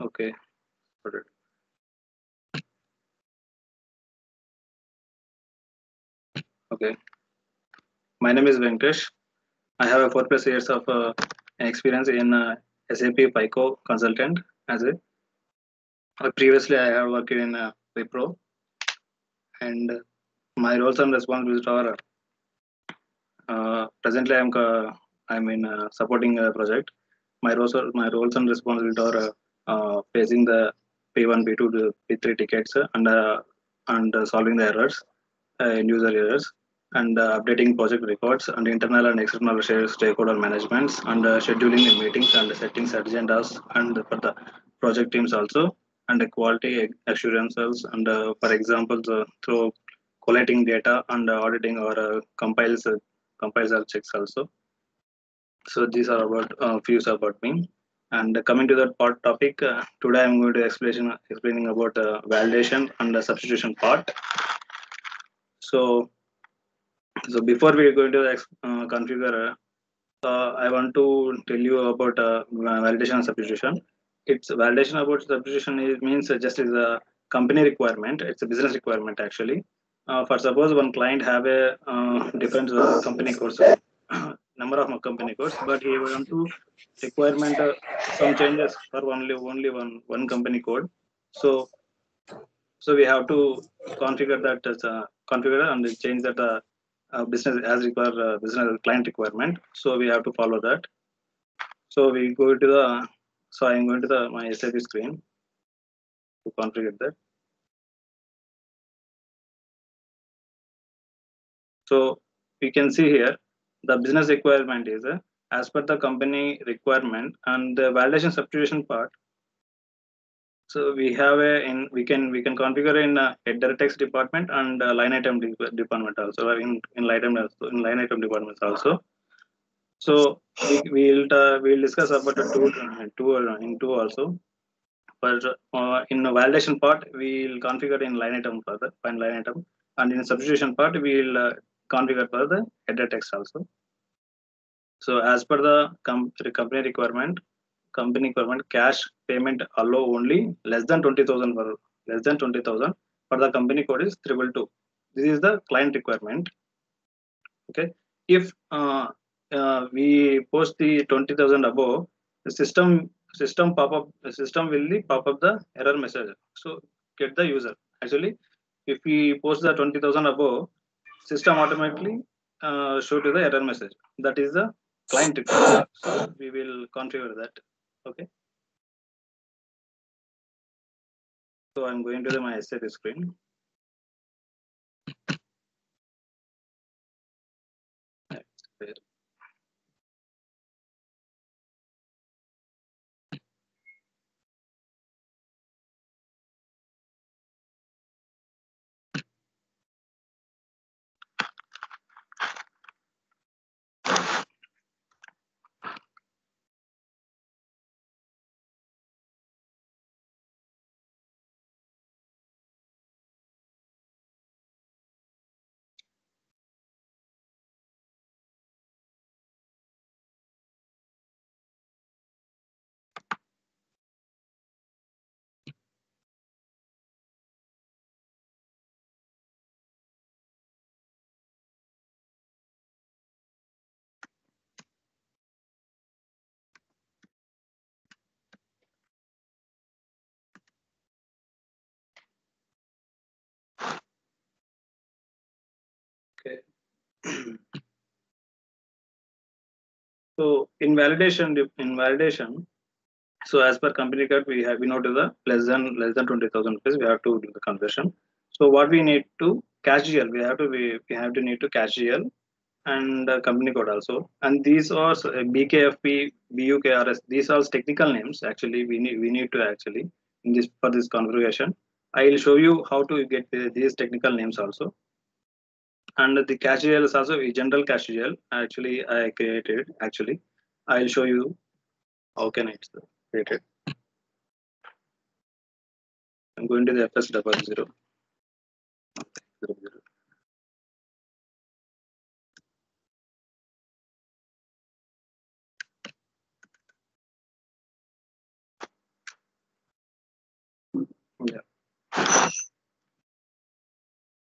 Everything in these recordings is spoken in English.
Okay. Got it. Okay. My name is Venkatesh. I have a 4+ years of experience in SAP FICO consultant. As a previously, I have worked in Wipro, and my roles and responsibilities are presently I'm in supporting a project. My roles and responsibilities are facing the P1, P2, P3 tickets and solving the errors, end user errors, and updating project records, and internal and external stakeholder managements, and scheduling the meetings and setting agendas, and for the project teams also, and quality assurances, and for example, through collating data and auditing or compiles or checks also. So these are about views about me. And coming to that part topic, today I'm going to explaining about validation and the substitution part. So before we go into the configure, I want to tell you about validation and substitution. It's validation about substitution. It means just is a company requirement. It's a business requirement actually. For suppose one client have a different company codes, number of company codes, but he want to requirement some changes for only one company code. So we have to configure that as and change that. Business as required business client requirement, so we have to follow that. So we go to the I'm going to the my SAP screen to configure that. So we can see here the business requirement is as per the company requirement, and the validation substitution part. So we have we can configure in header text department and line item department also, in line item departments also. So we'll discuss about the two also. But in the validation part, we'll configure in line item for the line item, and in substitution part, we'll configure for the header text also. So as per the company requirement. Company requirement, cash payment allow only less than 20,000 for less than 20,000 for the company code is 222. This is the client requirement. Okay, if we post the 20,000 above, the system will pop up the error message. So get the user. Actually, if we post the 20,000 above, system automatically show to the error message. That is the client requirement. So we will configure that. Okay, so I'm going to my SAP screen. So in validation, so as per company code, we notice the less than 20,000 rupees. We have to do the conversion. So what we need to cash GL, we need to cash GL and company code also. And these are BKFP, BUKRS. These are technical names. Actually, we need to actually for this configuration. I will show you how to get these technical names also. And the cash GL is also a general cash GL. Actually, I created. Actually, I'll show you how can I create it. I'm going to the FS00.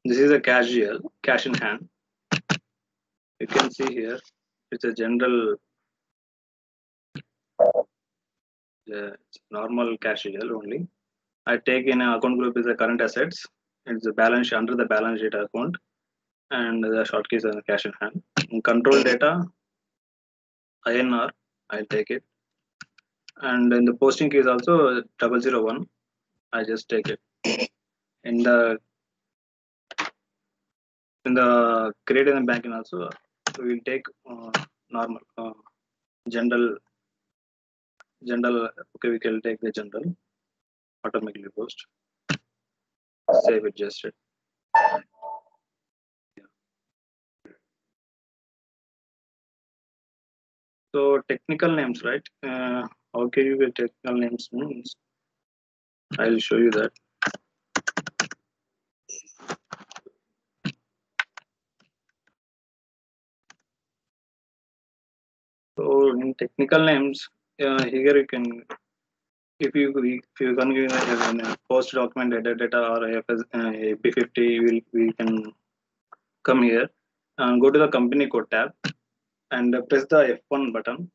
This is a casual, cash in hand. You can see here, it's a general, normal casual only. I take in an account group is the current assets. It's the balance under the balance sheet account, and the short keys are the cash in hand. In control data, INR, I take it, and in the posting key is also 001. I just take it. In the credit and banking also, we will take normal general. Okay, we can take the general automatically post. Save it, just it. Yeah. So technical names, right? How can you get technical names means? I'll show you that. So in technical names, here you can, if you can give a post document data or AP50, we can come here and go to the company code tab and press the F1 button.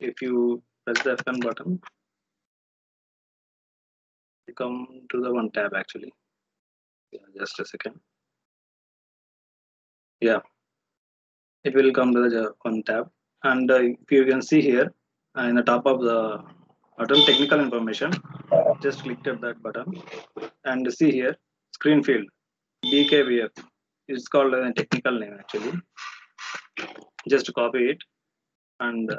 If you press the F1 button, you come to the one tab actually. Yeah, just a second. Yeah, it will come to the one tab, and if you can see here. In the top of the button, technical information, just click at that button and see here, screen field, BKVF. It's called a technical name actually. Just copy it and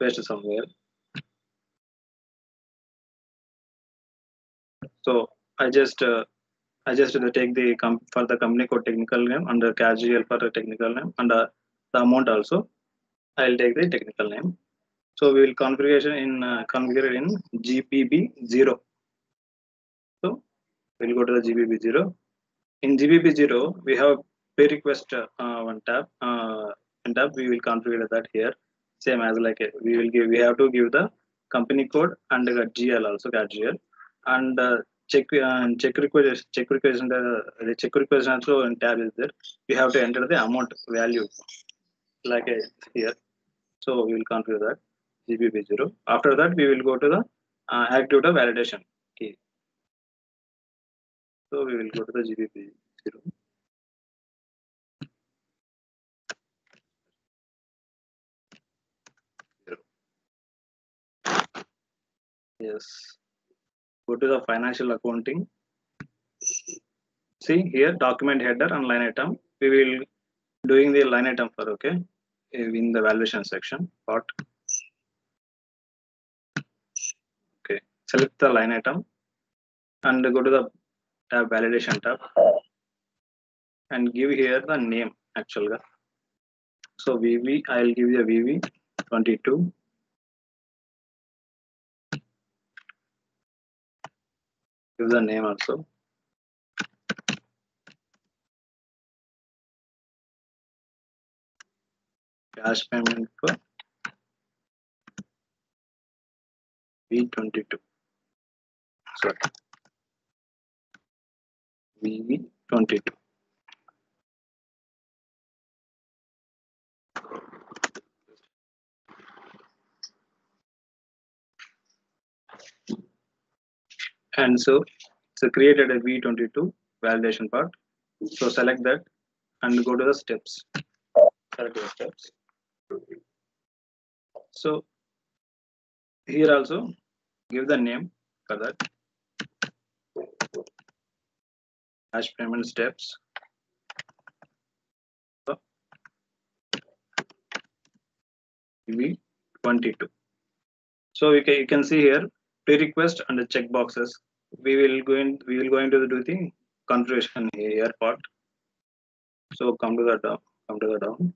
paste it somewhere. So I just take the for the company code technical name, under casual for the technical name, under the amount also, I'll take the technical name. So we will configure in GPB0. So we'll go to the GPB0. In GPB0, we have pay request one tab. We will configure that here. Same as like we will give. We have to give the company code and the GL also GL, and check request also in tab is there. We have to enter the amount value like here. So we will configure that. GPB0. After that, we will go to the active validation key. So we will go to the GPB0. Yes. Go to the financial accounting. See here, document header and line item. We will doing the line item for okay in the valuation section part. Select the line item and go to the tab validation tab and give here the name actually. So VV, I'll give you a VV 22. Give the name also. Cash payment for V22. Sorry. VV22. And so created a V22 validation part. So select that and go to the steps. Select the steps. So here also give the name for that. Cash payment steps. V22. So you can see here pre-request and the check boxes. We will go into do the configuration here part. So come to the down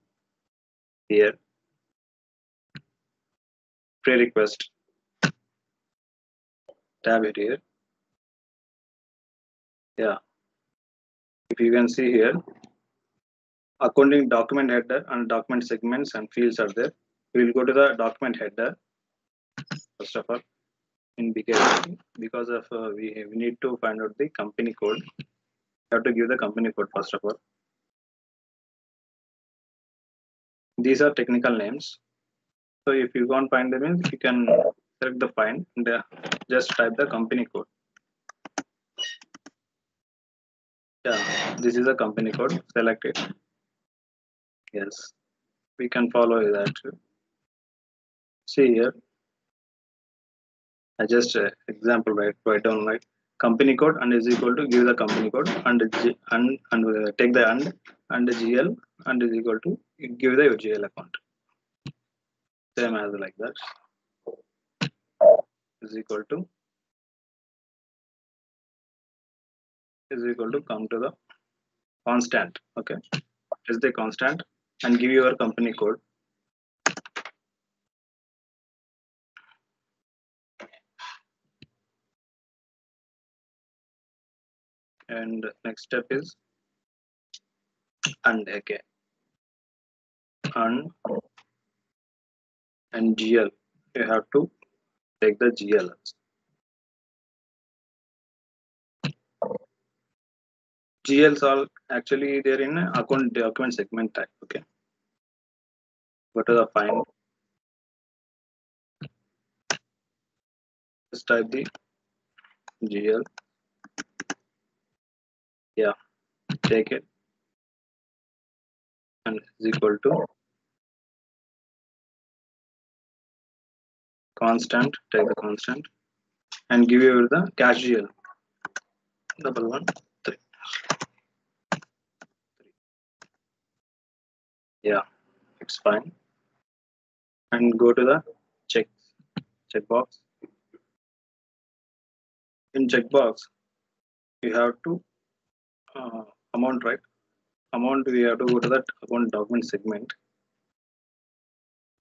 here. Pre-request tab it here. Yeah. If you can see here, accounting document header and document segments and fields are there. We will go to the document header first of all. in BKFP because of we need to find out the company code. You have to give the company code first of all. These are technical names. So if you can't find the names, you can select the find and just type the company code. Yeah, this is a company code. Select it. Yes, we can follow that too. See here. I just example write down like company code and is equal to give the company code and take the and the GL and is equal to give the GL account. Same as like that is equal to come to the constant. Okay, is the constant and give your company code. And next step is and again and GL, you have to take the GL. GLs are actually there in account document segment type. Okay, go to the find. Just type the GL. Yeah, take it and is equal to constant, take the constant and give you the cash GL 113. Yeah, it's fine. And go to the checkbox. In checkbox, you have to amount, right? Amount, we have to go to that account document segment.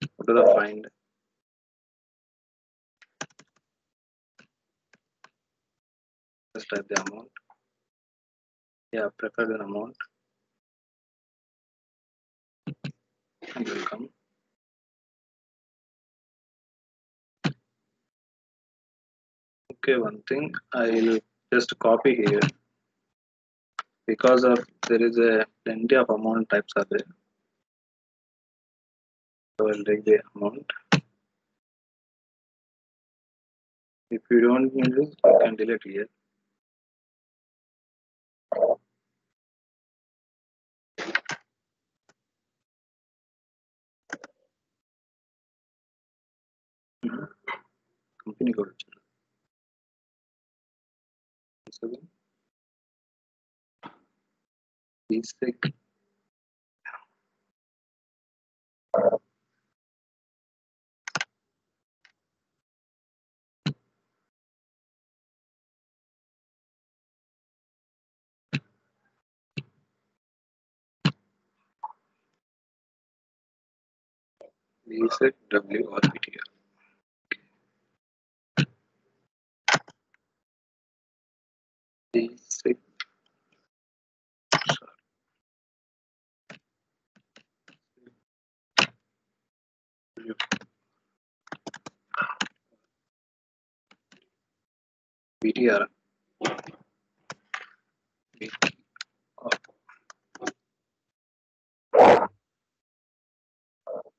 Go to the find. Just type the amount. Yeah, prepare the amount. And will come. Okay, one thing I'll just copy here. Because of there is a plenty of amount types are there. So I'll take the amount. If you don't need this, you can delete here. Company code. BSEG. BSEG W or PTR. BSEG. BTR.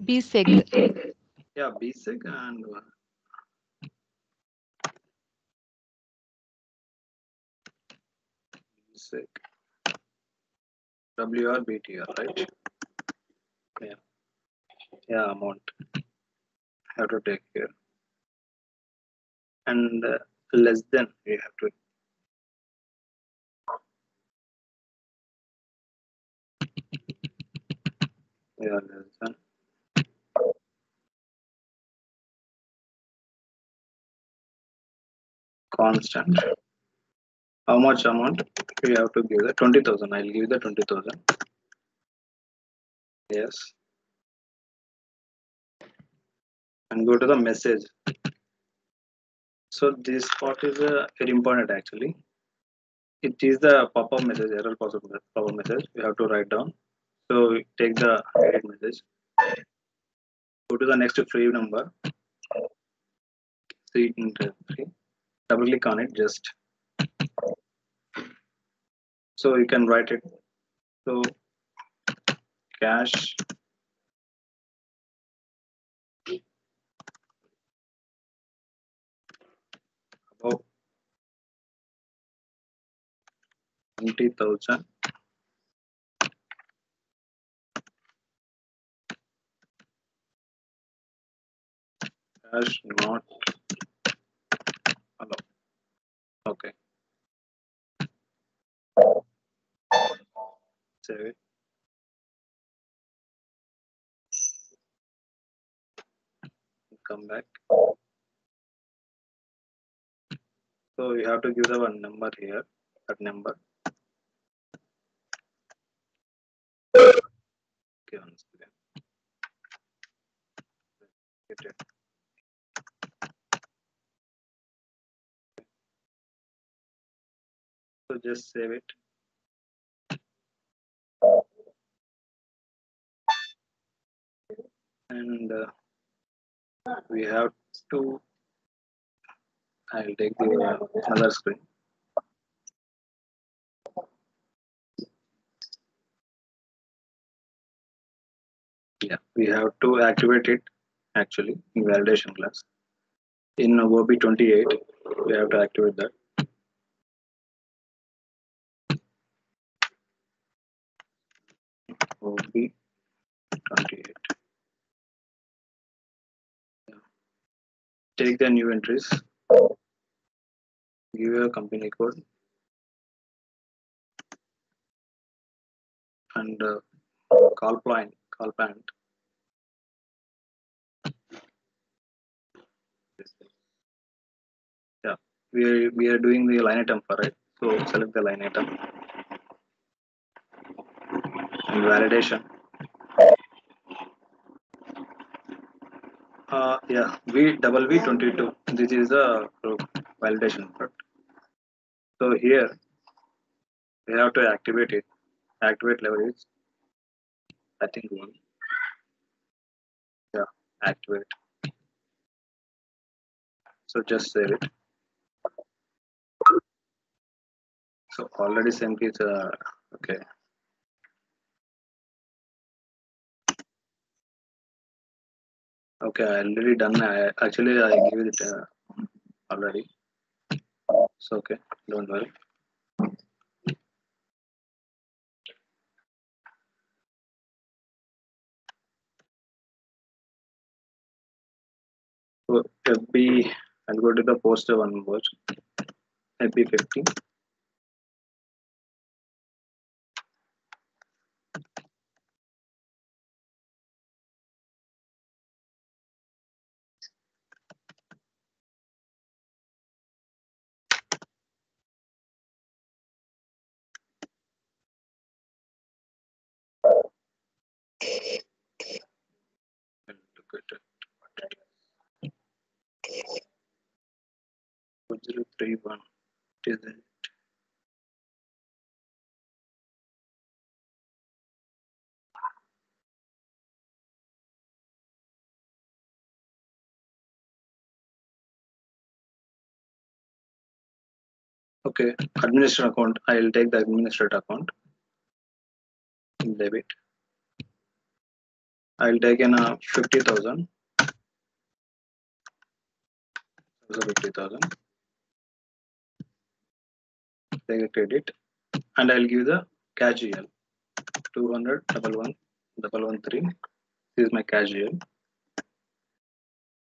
BSEG. Yeah, BSEG and BSEG. WR BTR, right? Yeah. Yeah, amount. I have to take here and less than we have to. Yeah, less than. Constant. How much amount we have to give the 20,000? I'll give the 20,000. Yes. And go to the message. So this part is very important actually. It is the pop-up message, error pop-up message. We have to write down. So take the edit message. Go to the next frame number. see in directory. Double click on it just. So you can write it. So cache. About 20,000. Cache not allowed. Okay. Save it. Come back. So you have to give the one number here, that number. Okay, one second. Get it. So just save it. And we have to. I'll take the other screen. Yeah, we have to activate it actually in validation class. In OB 28, we have to activate that. OB 28. Take the new entries. Give your company code and call parent. Yeah, we are doing the line item for it. So select the line item and validation. Yeah, BSEG 22. This is the validation part. So here we have to activate it. Activate level is I think 1. Yeah, activate. So just save it. So already sent is okay. Okay, I already done. I give it already. So okay, don't worry. So FB, I'll go to the poster one more. FB 15. One is it? Okay, administrator account. I'll take the administrator account. Debit. I'll take in 50,000. 50,000. Take a credit and I'll give the casual 200,113. This is my casual.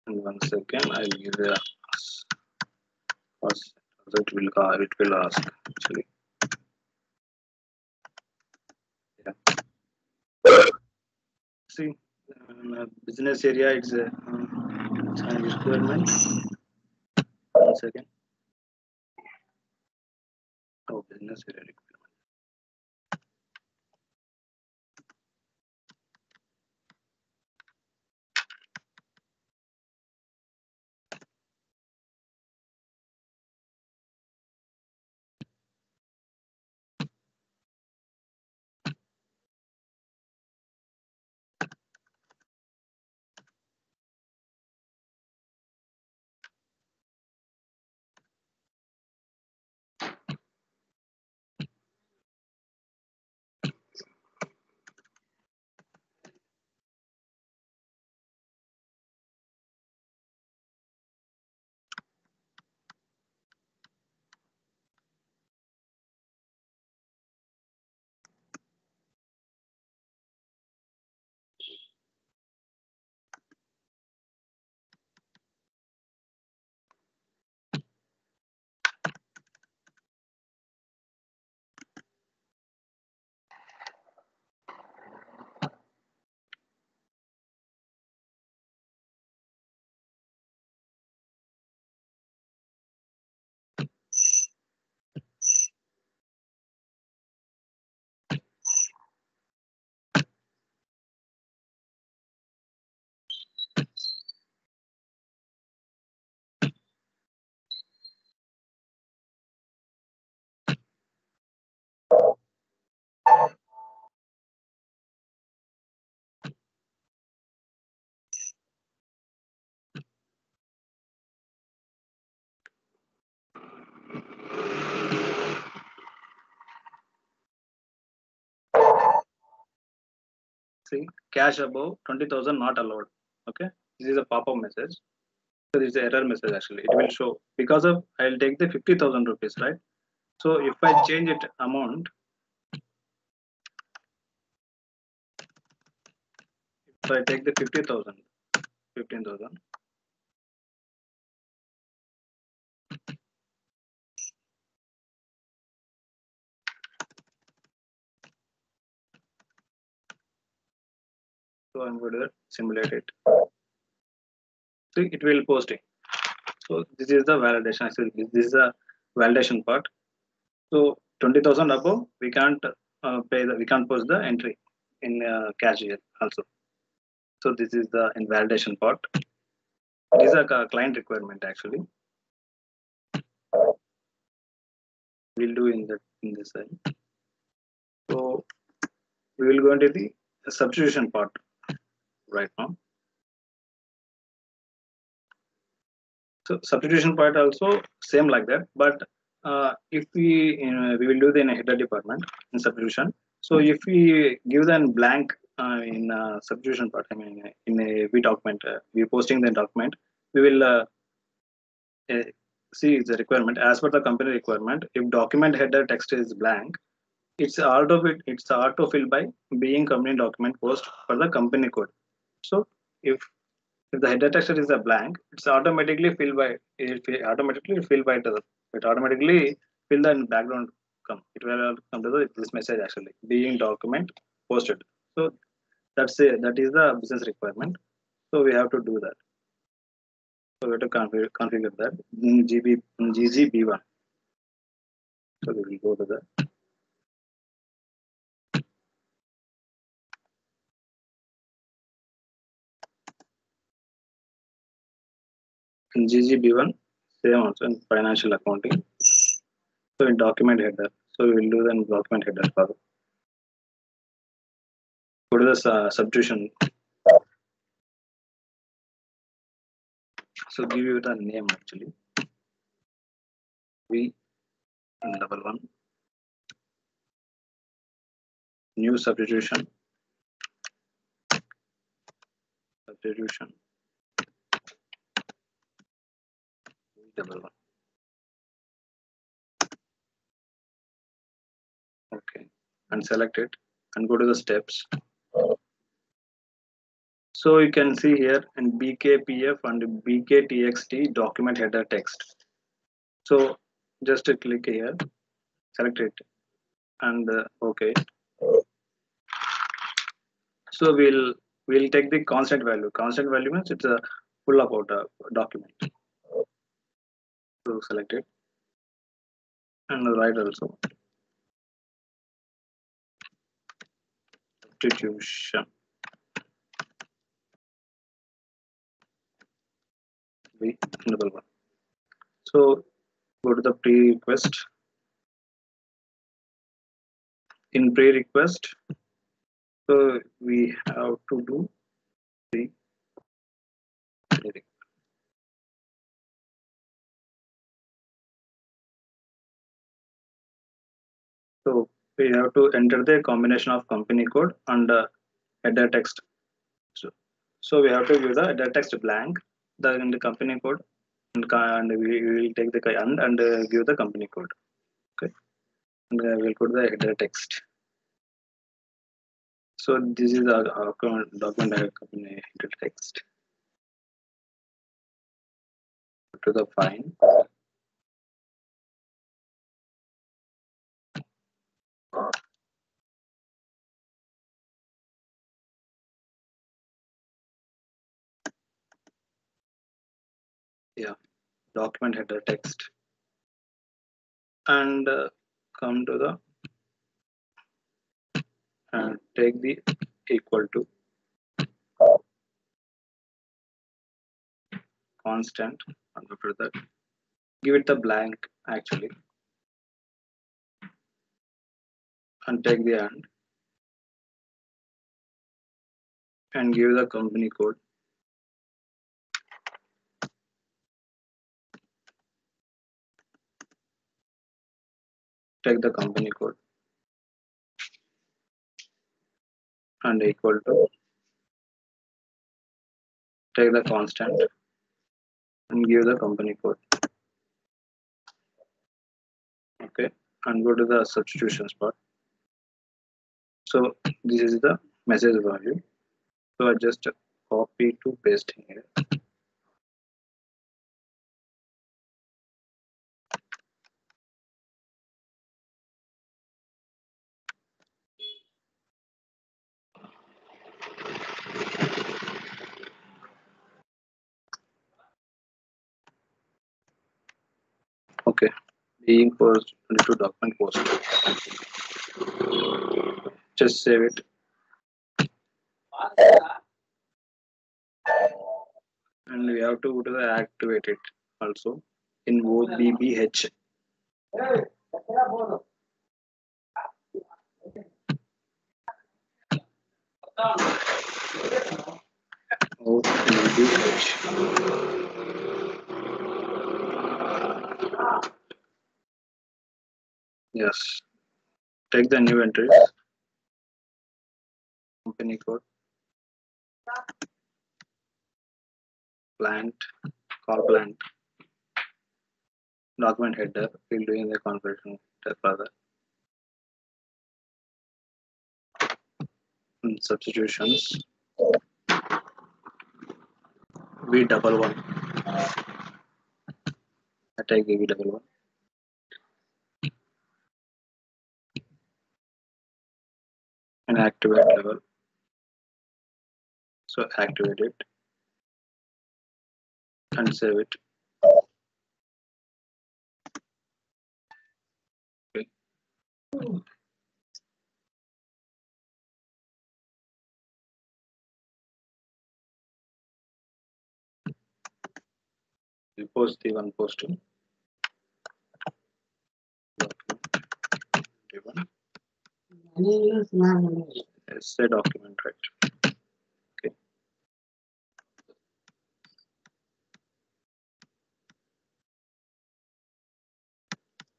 And 1 second, I'll give the first. It will ask actually. Yeah. See, business area. It's a requirement. 1 second. Business area requirement. See, cash above 20,000 not allowed. Okay, this is a pop-up message. So this is an error message actually. It will show because of I'll take the 50,000 rupees, right? So if I change it amount, if I take the 50,000, 15,000. So I'm going to simulate it. See, it will post it. So this is the validation. This is the validation part. So 20,000 above, we can't pay. We can't post the entry in cash here also. So this is the invalidation part. These are client requirement actually. We'll do in this side. So we will go into the substitution part right now. So substitution part also same like that, but if we will do the in a header department in substitution. So if we give them blank in substitution part, I mean in a V document, we posting the document, we will see the requirement as per the company requirement. If document header text is blank, it's auto-filled by being company document post for the company code. So if the header text is a blank, it's automatically filled by it automatically fill the background come. It will come to this message actually being document posted. So that's a, that is the business requirement. So we have to do that. So we have to configure that in GGB1. So we will go to that. In GGB1, same also in financial accounting. So in document header, so we will do the document header part. Go to the substitution. So give you the name actually. V and double one. New substitution. Substitution. Double one. Okay, and select it and go to the steps. So you can see here in BKPF and BKTXT document header text. So just click here, select it and okay. So we'll take the constant value. Constant value means it's a full about a document. So select it and write also substitution B double one. So go to the pre-request. In pre-request, so we have to do the pre-request. So we have to enter the combination of company code and header text. So we have to give the header text blank, then the company code, and we will take the and give the company code. Okay, and we'll put the header text. So this is our document company header text. To the fine. Yeah, document header text and come to the and take the equal to constant and after that give it the blank actually. And take the and give the company code. Take the company code and equal to, take the constant and give the company code. Okay, and go to the substitutions part. So this is the message value. So I just copy to paste here. Okay, being post to document post. Just save it. And we have to go to the activate it also in OBBH. Yes, take the new entries, company code, plant, call plant, document header, we'll do in the conversion header further. And substitutions, B11, I take B11. And activate level. So activate it and save it. Okay. We post the one posting. It's a document, right? Okay.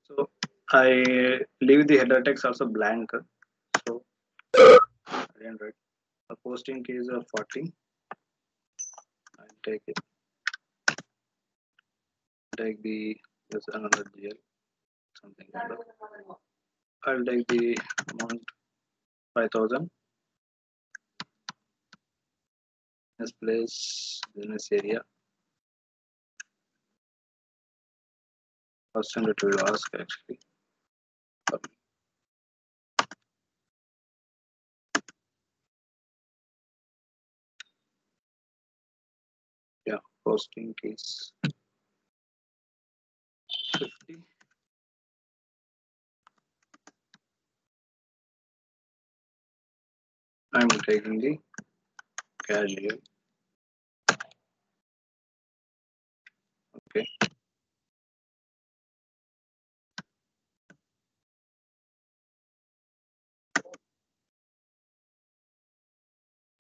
So I leave the header text also blank. So I didn't write. The posting case of 40. I'll take it. Take the this another GL something like that. I'll take the amount 5,000. This place, business area. First time it will ask actually. Yeah, posting case 50. I'm taking the casual. Okay.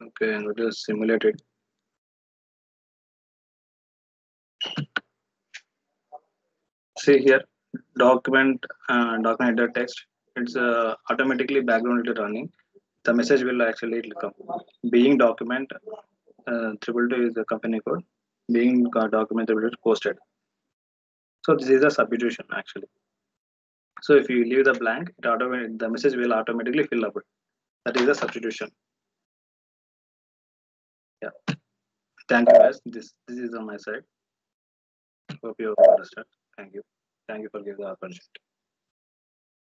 Okay, and we'll just simulate it. See here, document header text. It's automatically background running. The message will actually come. Being document, $222 is the company code. Being document, $222 posted. So this is a substitution actually. So if you leave the blank, the message will automatically fill up. That is a substitution. Yeah. Thank you guys. This is on my side. Hope you understand. Thank you. Thank you for giving the opportunity.